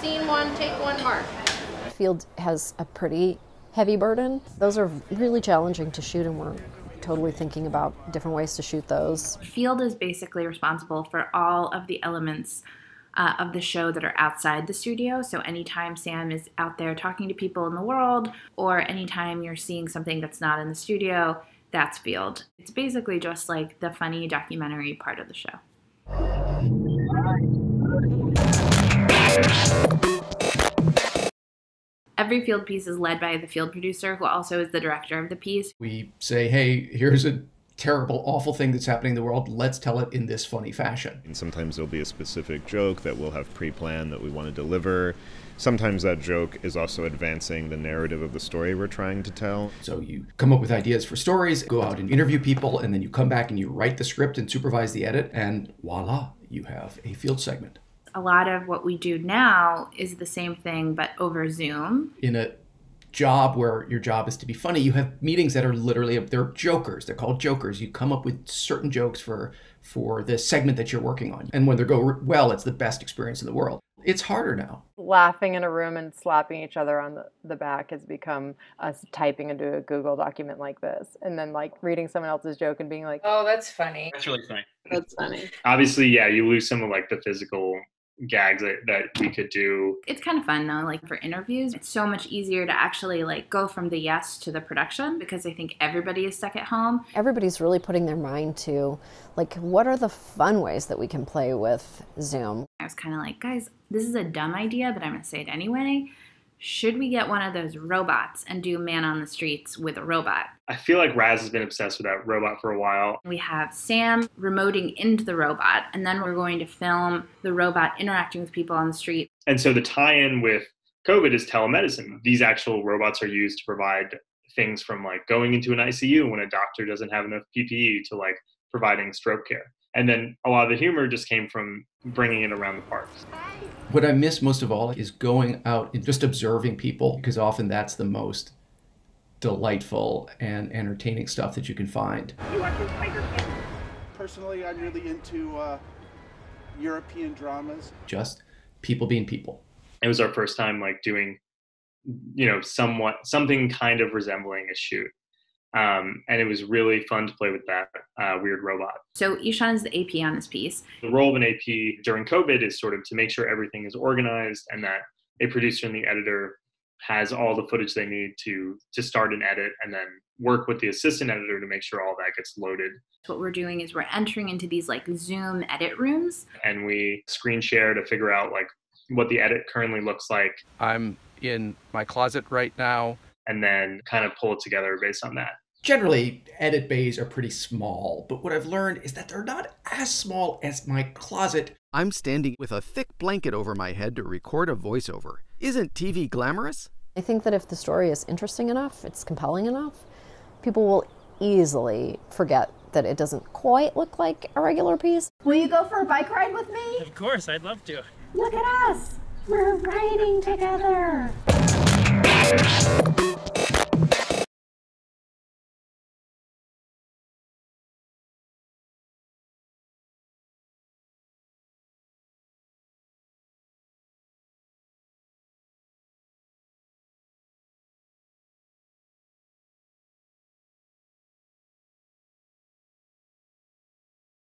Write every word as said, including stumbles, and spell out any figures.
Scene one, take one, mark. The field has a pretty heavy burden. Those are really challenging to shoot, and we're totally thinking about different ways to shoot those. Field is basically responsible for all of the elements uh, of the show that are outside the studio. So anytime Sam is out there talking to people in the world, or anytime you're seeing something that's not in the studio, that's field. It's basically just like the funny documentary part of the show. Every field piece is led by the field producer, who also is the director of the piece. We say, hey, here's a terrible, awful thing that's happening in the world. Let's tell it in this funny fashion. And sometimes there'll be a specific joke that we'll have pre-planned that we want to deliver. Sometimes that joke is also advancing the narrative of the story we're trying to tell. So you come up with ideas for stories, go out and interview people, and then you come back and you write the script and supervise the edit, and voila, you have a field segment. A lot of what we do now is the same thing, but over Zoom. In a job where your job is to be funny, you have meetings that are literally, they're jokers. They're called jokers. You come up with certain jokes for, for the segment that you're working on. And when they go well, it's the best experience in the world. It's harder now. Laughing in a room and slapping each other on the, the back has become us typing into a Google document like this, and then like reading someone else's joke and being like, oh, that's funny. That's really funny. That's funny. Obviously, yeah, you lose some of like the physical gags that, that we could do. It's kind of fun though, like for interviews, it's so much easier to actually like go from the yes to the production, because I think everybody is stuck at home. Everybody's really putting their mind to like, what are the fun ways that we can play with Zoom? I was kind of like, guys, this is a dumb idea, but I'm gonna say it anyway. Should we get one of those robots and do Man on the Streets with a robot? I feel like Raz has been obsessed with that robot for a while. We have Sam remoting into the robot, and then we're going to film the robot interacting with people on the street. And so the tie-in with COVID is telemedicine. These actual robots are used to provide things from like going into an I C U when a doctor doesn't have enough P P E to like providing stroke care. And then a lot of the humor just came from bringing it around the parks. What I miss most of all is going out and just observing people, because often that's the most delightful and entertaining stuff that you can find. Personally, I'm really into uh, European dramas. Just people being people. It was our first time like doing, you know, somewhat, something kind of resembling a shoot. Um, and it was really fun to play with that uh, weird robot. So Ishan is the A P on this piece. The role of an A P during COVID is sort of to make sure everything is organized and that a producer and the editor has all the footage they need to, to start an edit, and then work with the assistant editor to make sure all that gets loaded. What we're doing is we're entering into these like Zoom edit rooms. And we screen share to figure out like what the edit currently looks like. I'm in my closet right now. And then kind of pull it together based on that. Generally, edit bays are pretty small, but what I've learned is that they're not as small as my closet. I'm standing with a thick blanket over my head to record a voiceover. Isn't T V glamorous? I think that if the story is interesting enough, it's compelling enough, people will easily forget that it doesn't quite look like a regular piece. Will you go for a bike ride with me? Of course, I'd love to. Look at us! We're riding together!